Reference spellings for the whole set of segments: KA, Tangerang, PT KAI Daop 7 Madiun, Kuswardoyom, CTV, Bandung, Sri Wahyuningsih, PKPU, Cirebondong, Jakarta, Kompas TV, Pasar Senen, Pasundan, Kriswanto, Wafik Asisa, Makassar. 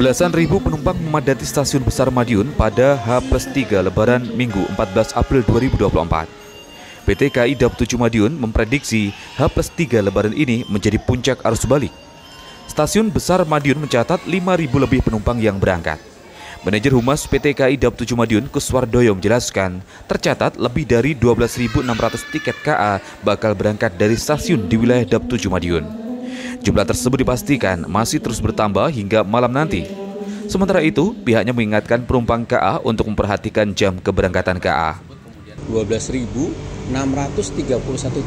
Belasan ribu penumpang memadati stasiun besar Madiun pada H+3 Lebaran Minggu 14 April 2024. PT KAI Daop 7 Madiun memprediksi H+3 Lebaran ini menjadi puncak arus balik. Stasiun besar Madiun mencatat 5.000 lebih penumpang yang berangkat. Manajer Humas PT KAI Daop 7 Madiun, Kuswardoyom, menjelaskan tercatat lebih dari 12.600 tiket KA bakal berangkat dari stasiun di wilayah Daop 7 Madiun. Jumlah tersebut dipastikan masih terus bertambah hingga malam nanti. Sementara itu, pihaknya mengingatkan penumpang KA untuk memperhatikan jam keberangkatan KA. 12.631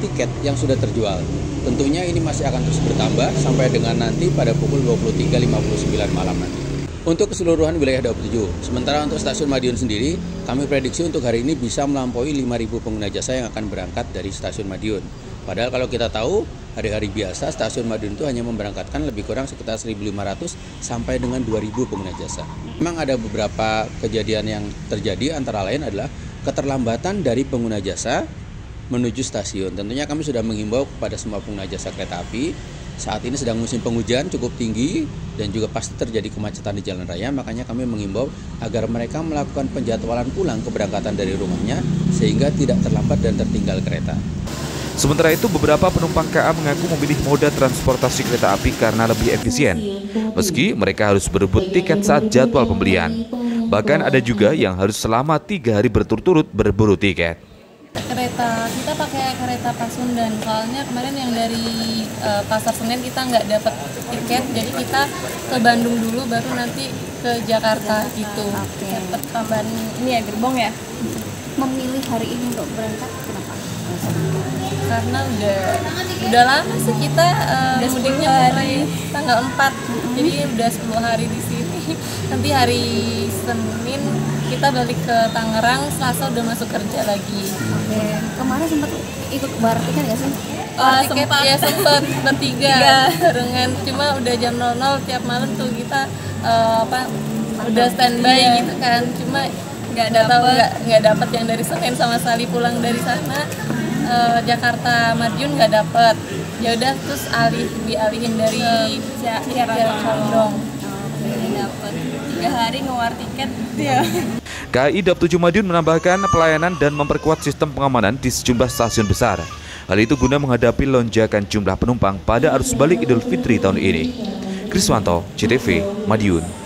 tiket yang sudah terjual. Tentunya ini masih akan terus bertambah sampai dengan nanti pada pukul 23.59 malam nanti. Untuk keseluruhan wilayah Daop 7. Sementara untuk stasiun Madiun sendiri, kami prediksi untuk hari ini bisa melampaui 5.000 pengguna jasa yang akan berangkat dari stasiun Madiun. Padahal kalau kita tahu, hari-hari biasa stasiun Madiun itu hanya memberangkatkan lebih kurang sekitar 1.500 sampai dengan 2.000 pengguna jasa. Memang ada beberapa kejadian yang terjadi, antara lain adalah keterlambatan dari pengguna jasa menuju stasiun. Tentunya kami sudah menghimbau kepada semua pengguna jasa kereta api. Saat ini sedang musim penghujan cukup tinggi dan juga pasti terjadi kemacetan di jalan raya, makanya kami menghimbau agar mereka melakukan penjadwalan ulang keberangkatan dari rumahnya sehingga tidak terlambat dan tertinggal kereta. Sementara itu, beberapa penumpang KA mengaku memilih moda transportasi kereta api karena lebih efisien, meski mereka harus berebut tiket saat jadwal pembelian. Bahkan ada juga yang harus selama 3 hari berturut-turut berburu tiket. Kita pakai kereta Pasundan, soalnya kemarin yang dari Pasar Senen kita nggak dapat tiket, jadi kita ke Bandung dulu baru nanti ke Jakarta gitu. Dapat tambahan ini ya, gerbong ya. Memilih hari ini untuk berangkat kenapa? Karena udah lama sih kita mudiknya mulai tanggal 4, jadi udah 10 hari di sini. Nanti hari Senin kita balik ke Tangerang, Selasa udah masuk kerja lagi. Kemarin sempat ikut bar tiket nggak sih? Sempat bertiga barengan, cuma udah jam 00 tiap malam tuh kita udah standby gitu kan, cuma nggak dapat yang dari Senen sama sekali. Pulang dari sana Jakarta Madiun nggak dapat, ya udah terus dialihin dari Cirebondong. 3 hari ngewar tiket. KAI Daop 7 Madiun menambahkan pelayanan dan memperkuat sistem pengamanan di sejumlah stasiun besar. Hal itu guna menghadapi lonjakan jumlah penumpang pada arus balik Idul Fitri tahun ini. Kriswanto, CTV, Madiun.